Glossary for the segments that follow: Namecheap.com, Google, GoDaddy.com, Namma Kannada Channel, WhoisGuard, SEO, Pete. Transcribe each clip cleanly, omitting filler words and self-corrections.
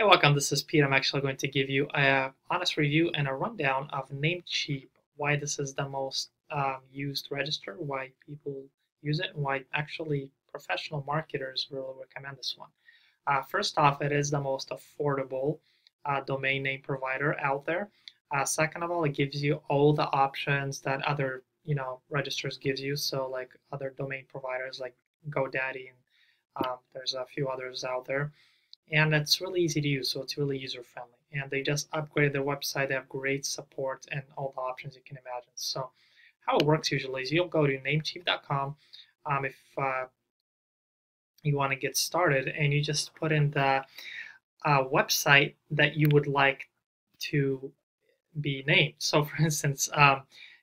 Hey, welcome, this is Pete. I'm actually going to give you an honest review and a rundown of Namecheap, why this is the most used register, why people use it, and why actually professional marketers really recommend this one. First off, it is the most affordable domain name provider out there. Second of all, it gives you all the options that other registers gives you, so like other domain providers like GoDaddy, and there's a few others out there. And it's really easy to use, so it's really user-friendly. And they just upgraded their website. They have great support and all the options you can imagine. So how it works usually is you'll go to Namecheap.com if you want to get started, and you just put in the website that you would like to be named. So for instance,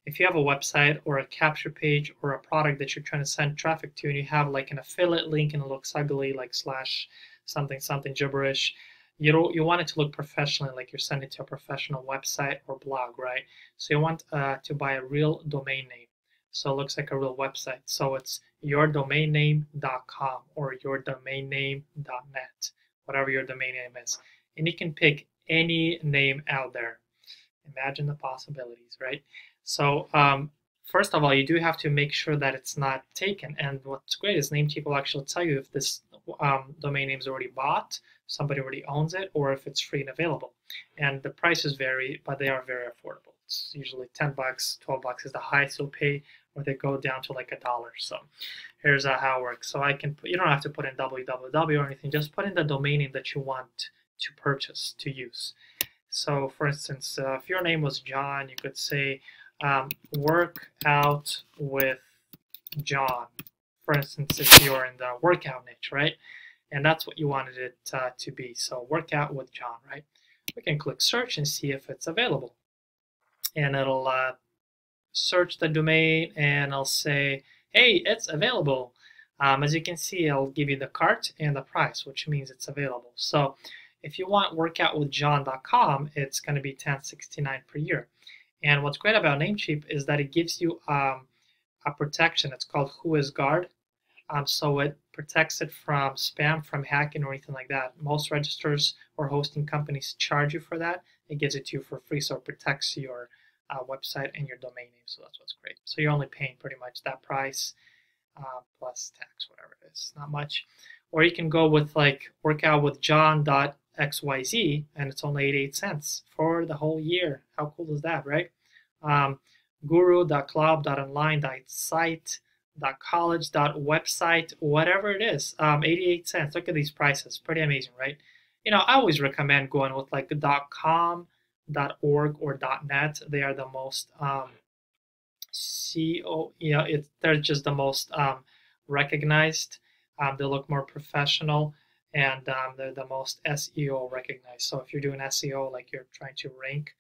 if you have a website or a capture page or a product that you're trying to send traffic to, and you have like an affiliate link and it looks ugly, like slash something something gibberish, you want it to look professionally, like you're sending to a professional website or blog, right? So you want to buy a real domain name, so it looks like a real website. So it's yourdomainname.com or yourdomainname.net, whatever your domain name is, and you can pick any name out there. Imagine the possibilities, right? So first of all, you do have to make sure that it's not taken. And what's great is Namecheap will actually tell you if this domain name is already bought, somebody already owns it, or if it's free and available. And the prices vary, but they are very affordable. It's usually 10 bucks, 12 bucks is the highest you'll pay, or they go down to like $1. So here's how it works. So I can put, you don't have to put in www or anything, just put in the domain name that you want to purchase, to use. So for instance, if your name was John, you could say work out with John, for instance, if you're in the workout niche, right? And that's what you wanted it to be. So workout with John, right? We can click search and see if it's available, and it'll search the domain, and I'll say, hey, it's available. As you can see, I'll give you the cart and the price, which means it's available. So if you want workoutwithjohn.com, it's going to be $10.69 per year. And what's great about Namecheap is that it gives you a protection. It's called WhoisGuard. So it protects it from spam, from hacking, or anything like that. Most registers or hosting companies charge you for that. It gives it to you for free, so it protects your website and your domain name. So that's what's great. So you're only paying pretty much that price plus tax, whatever it is. Not much. Or you can go with like workoutwithjohn.xyz, and it's only 88 cents for the whole year. How cool is that, right? Guru.club.online.site.college.website, whatever it is, 88 cents. Look at these prices, pretty amazing, right? You know, I always recommend going with like .com, .org, or .net. They are the most they're just the most recognized. They look more professional, and they're the most SEO recognized. So if you're doing SEO, like you're trying to rank,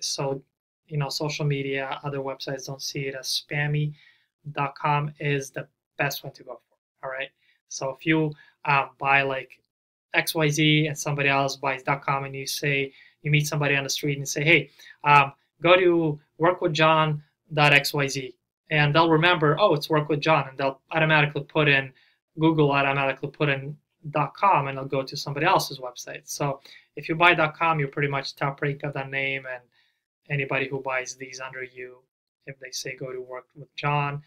so you know, social media, other websites don't see it as spammy. .com is the best one to go for. All right. So if you buy like XYZ and somebody else buys .com, and you say you meet somebody on the street and say, hey, go to workwithjohn.xyz, and they'll remember, oh, it's work with John, and they'll automatically put in Google, automatically put in .com, and they'll go to somebody else's website. So if you buy .com, you're pretty much top rank of that name, and anybody who buys these under you, if they say go to work with John,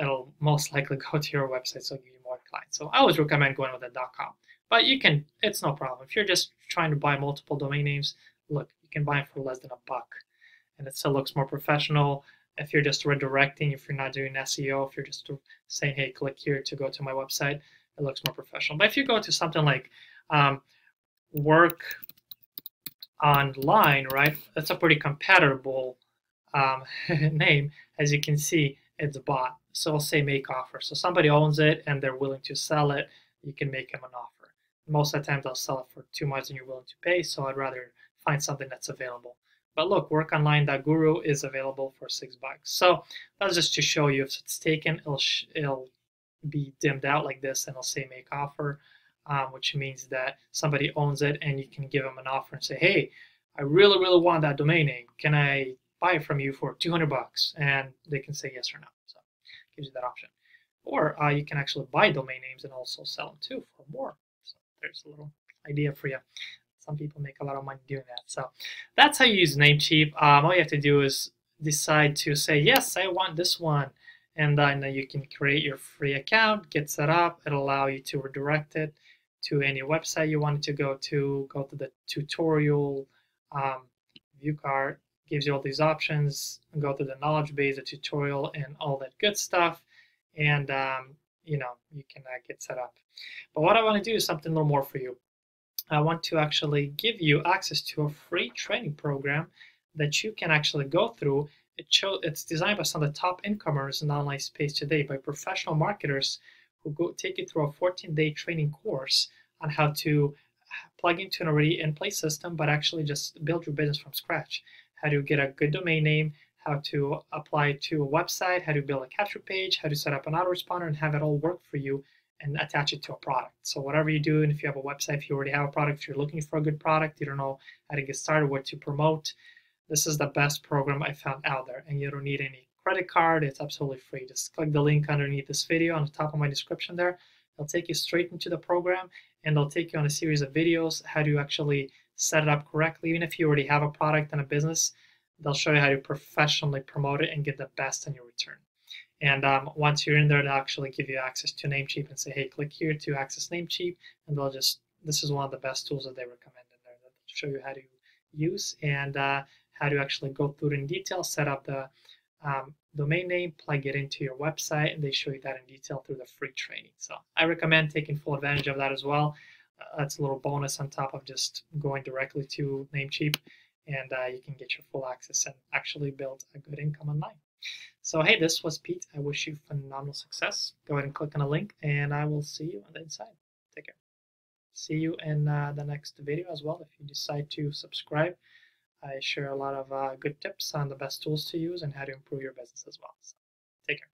it'll most likely go to your website, so give you more clients. So I always recommend going with a .com, but you can, it's no problem. If you're just trying to buy multiple domain names, look, you can buy them for less than $1, and it still looks more professional. If you're just redirecting, if you're not doing SEO, if you're just saying, hey, click here to go to my website, it looks more professional. But if you go to something like work online, right, that's a pretty compatible name. As you can see, it's bought. So I'll say make offer. So somebody owns it and they're willing to sell it. You can make them an offer. Most of the time, they'll sell it for too much than you're willing to pay. So I'd rather find something that's available. But look, workonline.guru is available for $6. So that's just to show you if it's taken, it'll be dimmed out like this, and it'll say make offer, which means that somebody owns it, and you can give them an offer and say, hey, I really, really want that domain name. Can I buy it from you for $200? And they can say yes or no. So it gives you that option. Or you can actually buy domain names and also sell them too for more. So there's a little idea for you. Some people make a lot of money doing that. So that's how you use Namecheap. All you have to do is decide to say, yes, I want this one. And then you can create your free account, get set up. It'll allow you to redirect it to any website you wanted to go to. Go to the tutorial view card. Gives you all these options. Go to the knowledge base, the tutorial, and all that good stuff. And you know, you can get set up. But what I want to do is something a little more for you. I want to actually give you access to a free training program that you can actually go through. It's designed by some of the top incomers in the online space today, by professional marketers who take you through a 14-day training course on how to plug into an already in-place system, but actually just build your business from scratch. How to get a good domain name, how to apply to a website, how to build a capture page, how to set up an autoresponder and have it all work for you and attach it to a product. So whatever you do, and if you have a website, if you already have a product, if you're looking for a good product, you don't know how to get started, what to promote, this is the best program I found out there, and you don't need any credit card. It's absolutely free. Just click the link underneath this video on the top of my description there. It'll take you straight into the program, and they'll take you on a series of videos how to actually set it up correctly. Even if you already have a product and a business, they'll show you how to professionally promote it and get the best in your return. And once you're in there, they'll actually give you access to Namecheap and say, hey, click here to access Namecheap, and they'll just, this is one of the best tools that they recommend in there. They'll show you how to use and how to actually go through it in detail, set up the domain name, plug it into your website, and they show you that in detail through the free training. So I recommend taking full advantage of that as well. That's a little bonus on top of just going directly to Namecheap, and you can get your full access and actually build a good income online. So hey, this was Pete. I wish you phenomenal success. Go ahead and click on the link, and I will see you on the inside. Take care. See you in the next video as well. If you decide to subscribe, I share a lot of good tips on the best tools to use and how to improve your business as well. So, take care.